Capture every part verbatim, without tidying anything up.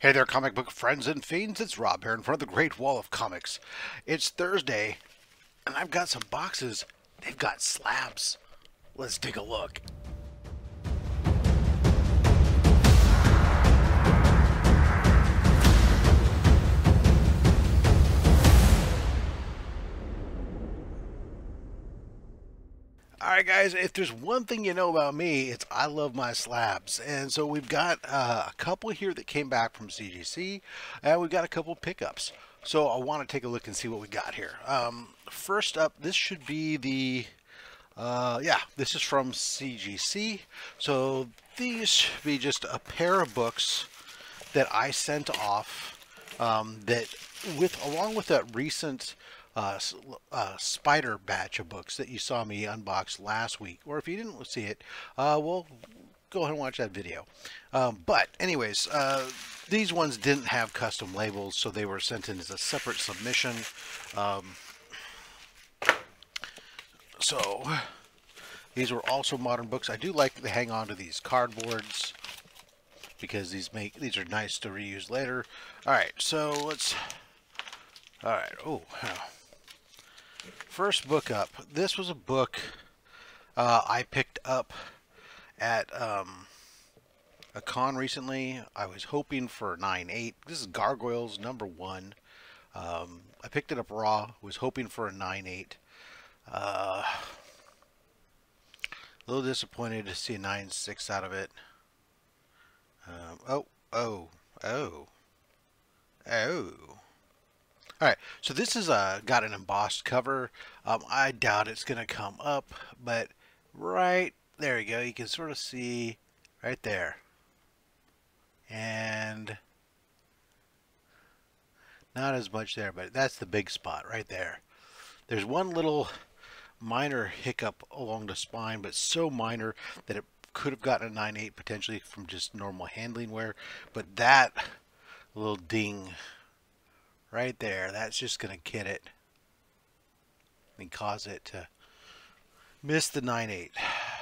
Hey there, comic book friends and fiends. It's Rob here in front of the Great Wall of Comics. It's Thursday, and I've got some boxes. They've got slabs. Let's take a look. Alright guys, if there's one thing you know about me, it's I love my slabs. And so we've got uh, a couple here that came back from C G C, and we've got a couple pickups. So I want to take a look and see what we got here. Um, first up, this should be the, uh, yeah, this is from C G C. So these should be just a pair of books that I sent off um, that with, along with that recent Uh, uh, spider batch of books that you saw me unbox last week, or if you didn't see it, uh, well, go ahead and watch that video. Um, but anyways, uh, these ones didn't have custom labels, so they were sent in as a separate submission. Um, so these were also modern books. I do like to hang on to these cardboards because these make these are nice to reuse later. All right, so let's. All right. Oh. First book up. This was a book uh, I picked up at um, a con recently. I was hoping for nine eight. This is Gargoyles number one. Um, I picked it up raw. Was hoping for a nine eight. Uh, a little disappointed to see a nine six out of it. Um, oh, oh, oh, oh. All right, so this is uh, got an embossed cover. Um, I doubt it's going to come up, but right there you go. You can sort of see right there. And not as much there, but that's the big spot right there. There's one little minor hiccup along the spine, but so minor that it could have gotten a nine eight potentially from just normal handling wear. But that little ding right there, that's just going to kid it and cause it to miss the nine eight.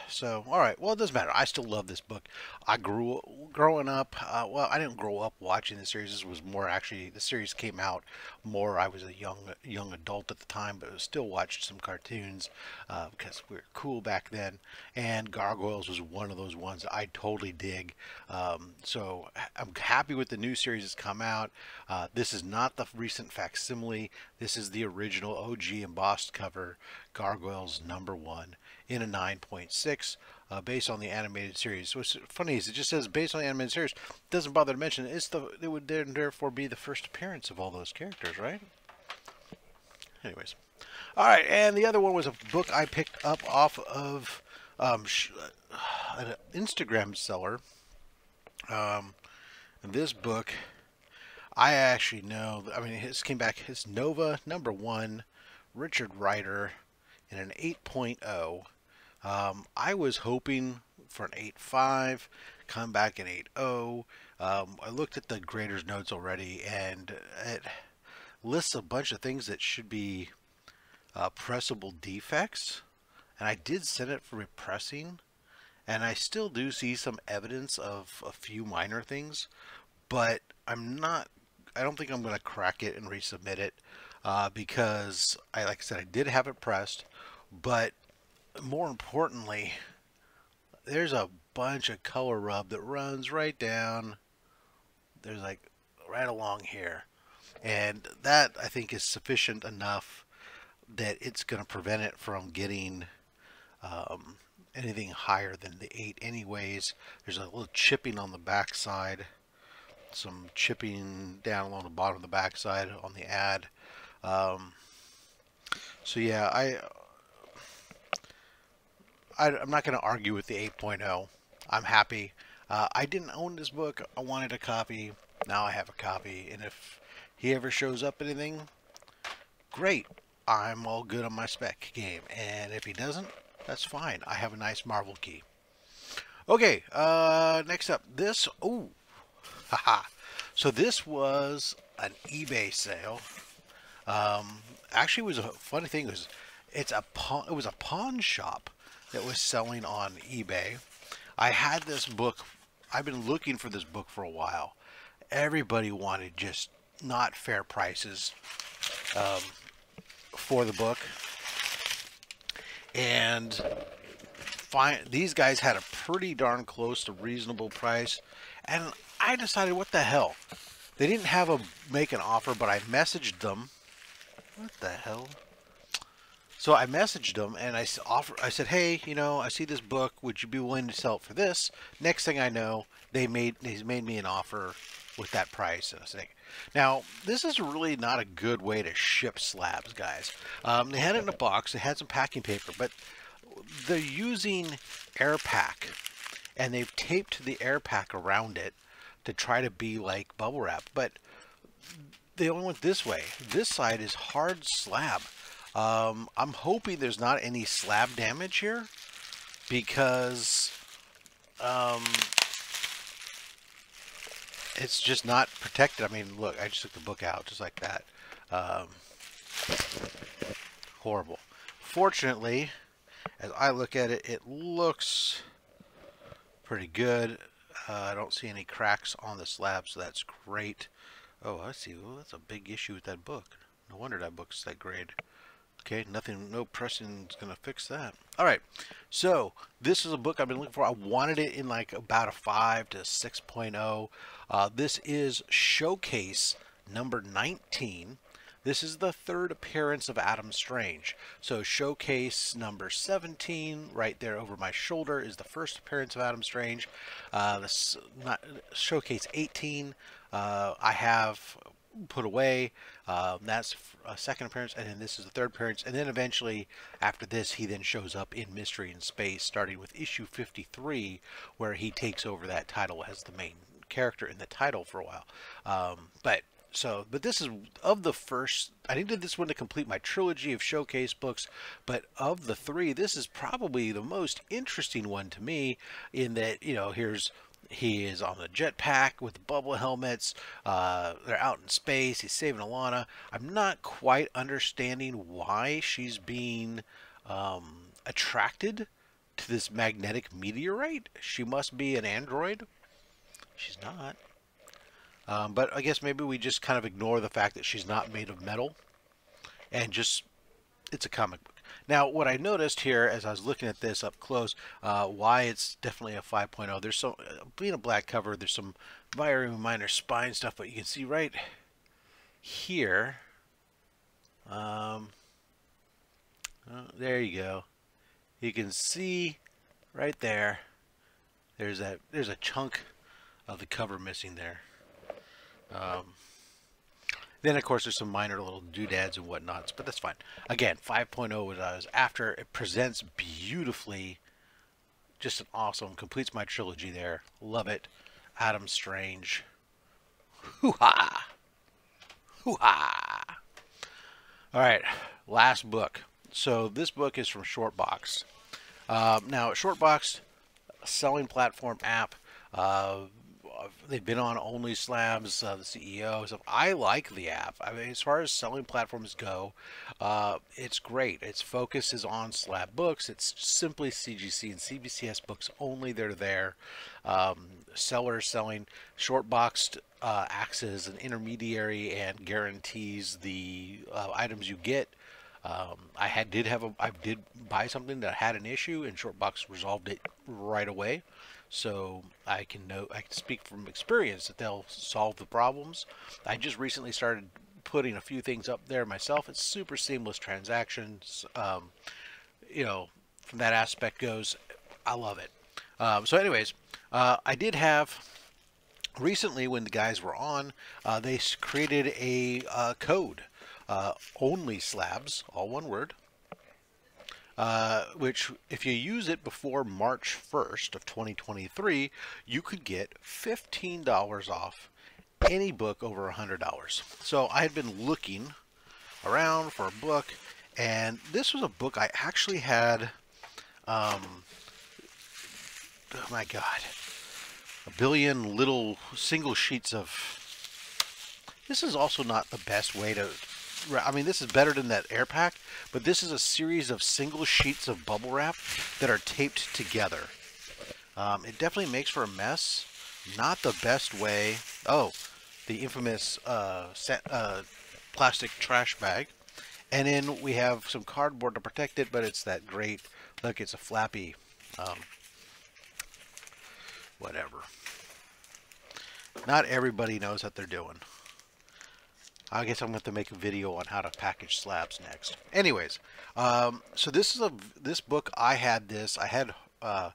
So, all right, well, it doesn't matter. I still love this book. I grew growing up, uh, well, I didn't grow up watching the series. This was more actually, the series came out more. I was a young young adult at the time, but I still watched some cartoons uh, because we were cool back then. And Gargoyles was one of those ones I totally dig. Um, so I'm happy with the new series that's come out. Uh, this is not the recent facsimile. This is the original O G embossed cover, Gargoyles number one, in a nine point six, uh, based on the animated series. What's funny is it just says based on the animated series. Doesn't bother to mention it's the it would therefore be the first appearance of all those characters, right? Anyways, all right, and the other one was a book I picked up off of um, an Instagram seller. Um, and this book, I actually know. I mean, this came back. It's Nova number one, Richard Rider, in an eight point oh. Um, I was hoping for an eight five, come back an eight oh. Um, I looked at the grader's notes already, and it lists a bunch of things that should be uh, pressable defects. And I did send it for repressing, and I still do see some evidence of a few minor things, but I'm not, I don't think I'm going to crack it and resubmit it uh, because, I, like I said, I did have it pressed. But more importantly, there's a bunch of color rub that runs right down. There's like right along here. And that, I think, is sufficient enough that it's going to prevent it from getting um, anything higher than the eight anyways. There's a little chipping on the back side, some chipping down along the bottom of the back side on the ad. Um, so yeah, I... I, I'm not going to argue with the eight point oh. I'm happy. Uh, I didn't own this book. I wanted a copy. Now I have a copy. And if he ever shows up anything, great. I'm all good on my spec game. And if he doesn't, that's fine. I have a nice Marvel key. Okay. Uh, next up, this. Oh, haha. So this was an eBay sale. Um, actually, it was a funny thing. It was, it's a pawn, it was a pawn shop that was selling on eBay. I had this book. I've been looking for this book for a while. everybody wanted just not fair prices um, for the book. And find, these guys had a pretty darn close to reasonable price. And I decided, what the hell? They didn't have a make an offer, but I messaged them. What the hell? So I messaged them and I offer. I said, hey, you know, I see this book. Would you be willing to sell it for this? Next thing I know, they made they made me an offer with that price. And I was like, now this is really not a good way to ship slabs, guys. Um, they had it in a box. They had some packing paper, but they're using air pack, and they've taped the air pack around it to try to be like bubble wrap, but they only went this way. This side is hard slab. Um, I'm hoping there's not any slab damage here, because um, it's just not protected. I mean, look, I just took the book out just like that. Um, horrible. Fortunately, as I look at it, it looks pretty good. Uh, I don't see any cracks on the slab, so that's great. Oh, I see. Well, that's a big issue with that book. No wonder that book's that grade. Okay, nothing, no pressing's going to fix that. All right, so this is a book I've been looking for. I wanted it in like about a five to six point oh. Uh, this is Showcase number nineteen. This is the third appearance of Adam Strange. So Showcase number seventeen, right there over my shoulder, is the first appearance of Adam Strange. Uh, this, not, Showcase eighteen, uh, I have put away. Uh, that's a second appearance, and then this is the third appearance. And then eventually, after this, he then shows up in Mystery in Space, starting with issue fifty-three, where he takes over that title as the main character in the title for a while. Um, but... So, but this is of the first, I needed this one to complete my trilogy of Showcase books, but of the three, this is probably the most interesting one to me, in that, you know, here's, he is on the jetpack with the bubble helmets, uh, they're out in space, he's saving Alana. I'm not quite understanding why she's being um, attracted to this magnetic meteorite. She must be an android. She's not. Um, but I guess maybe we just kind of ignore the fact that she's not made of metal, and just, it's a comic book. Now, what I noticed here as I was looking at this up close, uh, why it's definitely a five point oh. There's some, being a black cover, there's some very minor spine stuff, but you can see right here. Um, oh, there you go. You can see right there. There's that. There's a chunk of the cover missing there. Um, then of course there's some minor little doodads and whatnots, but that's fine. Again, five point oh was I was after. It presents beautifully, just an awesome, completes my trilogy there. Love it. Adam Strange. Hoo-ha! Hoo-ha! Alright, last book. So this book is from Shortbox. Um, now Shortbox, a selling platform app, uh, they've been on OnlySlabs, uh, the C E O. So I like the app. I mean, as far as selling platforms go, uh, it's great. Its focus is on slab books. It's simply C G C and C B C S books only. They're there. Um, sellers selling. Shortboxed uh, acts as an intermediary and guarantees the uh, items you get. Um, I had did have a I did buy something that had an issue, and Shortbox resolved it right away. So I can know, I can speak from experience that they'll solve the problems. I just recently started putting a few things up there myself. It's super seamless transactions. Um, you know, from that aspect goes, I love it. Um, so anyways, uh, I did have recently, when the guys were on, uh, they created a uh, code, uh, OnlySlabs, all one word. Uh, which if you use it before March first of twenty twenty-three, you could get fifteen dollars off any book over one hundred dollars. So I had been looking around for a book, and this was a book I actually had, um, oh my God, a billion little single sheets of, this is also not the best way to, I mean, this is better than that air pack, but this is a series of single sheets of bubble wrap that are taped together. Um, it definitely makes for a mess. Not the best way. Oh, the infamous uh, set, uh, plastic trash bag. And then we have some cardboard to protect it, but it's that great, look, it's a flappy, um, whatever. Not everybody knows what they're doing. I guess I'm going to make a video on how to package slabs next. Anyways, um, so this is a, this book, I had this, I had, uh,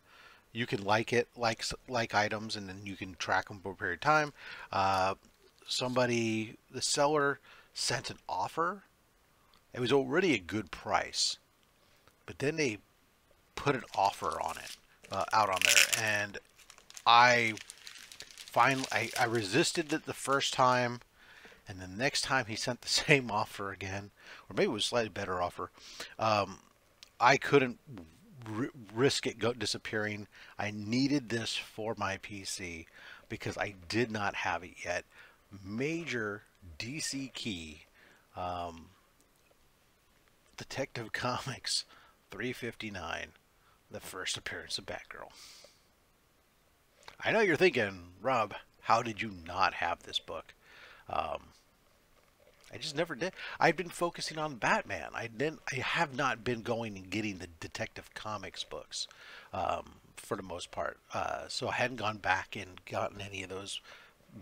you can like it, like, like items, and then you can track them for a period of time. Uh, somebody, the seller sent an offer. It was already a good price, but then they put an offer on it, uh, out on there. And I finally, I, I resisted it the first time. And the next time he sent the same offer again, or maybe it was a slightly better offer. Um, I couldn't r risk it go disappearing. I needed this for my P C because I did not have it yet. Major D C key. Um, Detective Comics three fifty-nine, the first appearance of Batgirl. I know you're thinking, Rob, how did you not have this book? Um, I just never did. I've been focusing on Batman. I didn't. I have not been going and getting the Detective Comics books um, for the most part. Uh, so I hadn't gone back and gotten any of those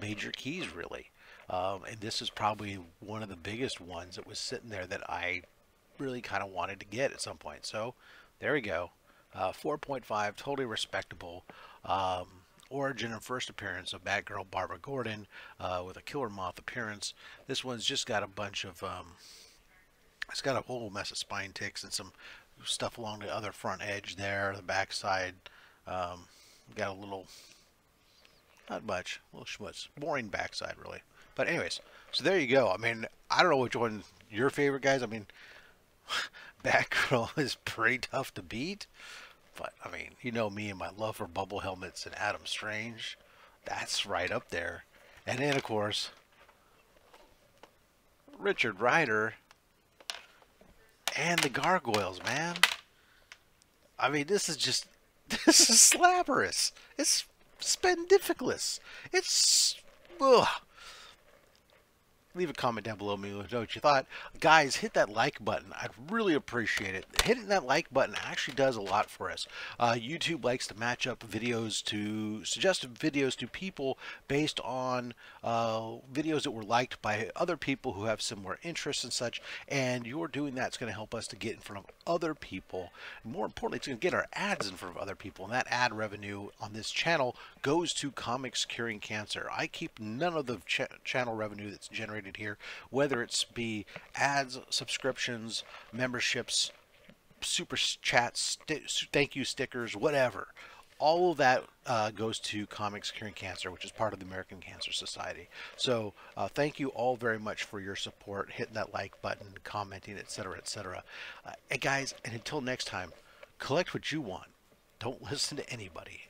major keys really. Um, and this is probably one of the biggest ones that was sitting there that I really kind of wanted to get at some point. So there we go. Uh, four point five, totally respectable. Um, origin and first appearance of Batgirl Barbara Gordon uh, with a Killer Moth appearance. This one's just got a bunch of, um, it's got a whole mess of spine ticks and some stuff along the other front edge there, the backside. Um, got a little, not much, a little schmutz. Boring backside, really. But anyways, so there you go. I mean, I don't know which one your favorite, guys. I mean, Batgirl is pretty tough to beat, but I mean, you know me and my love for bubble helmets and Adam Strange, that's right up there. And then of course, Richard Rider and the Gargoyles, man. I mean, this is just, this is slabberous. It's spendificless. It's, ugh. Leave a comment down below me let me know what you thought. Guys, hit that like button. I'd really appreciate it. Hitting that like button actually does a lot for us. Uh, YouTube likes to match up videos to, suggested videos to people based on uh, videos that were liked by other people who have similar interests and such. And you're doing that's going to help us to get in front of other people. More importantly, it's going to get our ads in front of other people. And that ad revenue on this channel goes to Comics Curing Cancer. I keep none of the ch channel revenue that's generated here, whether it's be ads, subscriptions, memberships, super chats, thank you stickers, whatever. All of that uh, goes to Comics Curing Cancer, which is part of the American Cancer Society. So uh, thank you all very much for your support, hitting that like button, commenting, et cetera, et cetera. Uh, and guys, and until next time, collect what you want. Don't listen to anybody,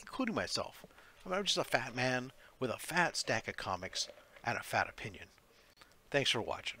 including myself. I mean, I'm just a fat man with a fat stack of comics and a fat opinion. Thanks for watching.